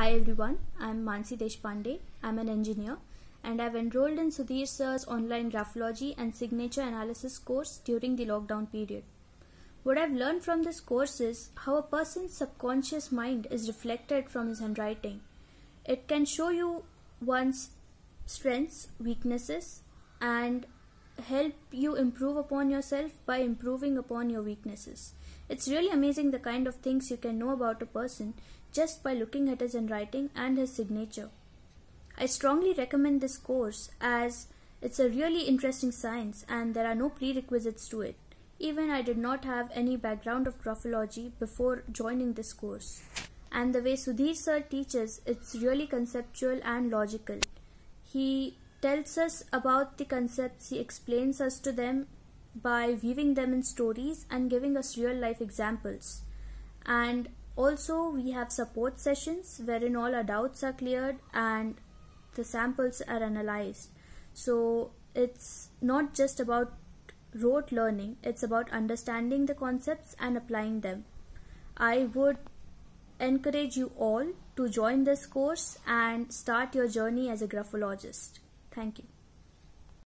Hi everyone, I am Mansi Deshpande. I am an engineer and I have enrolled in Sudhir sir's online Graphology and Signature Analysis course during the lockdown period. What I have learned from this course is how a person's subconscious mind is reflected from his handwriting. It can show you one's strengths, weaknesses and help you improve upon yourself by improving upon your weaknesses. It's really amazing the kind of things you can know about a person just by looking at his handwriting and his signature. I strongly recommend this course as it's a really interesting science and there are no prerequisites to it. Even I did not have any background of graphology before joining this course. And the way Sudhir sir teaches, it's really conceptual and logical. He tells us about the concepts, he explains us to them by weaving them in stories and giving us real life examples. And also we have support sessions wherein all our doubts are cleared and the samples are analyzed. So it's not just about rote learning, it's about understanding the concepts and applying them. I would encourage you all to join this course and start your journey as a graphologist. Thank you.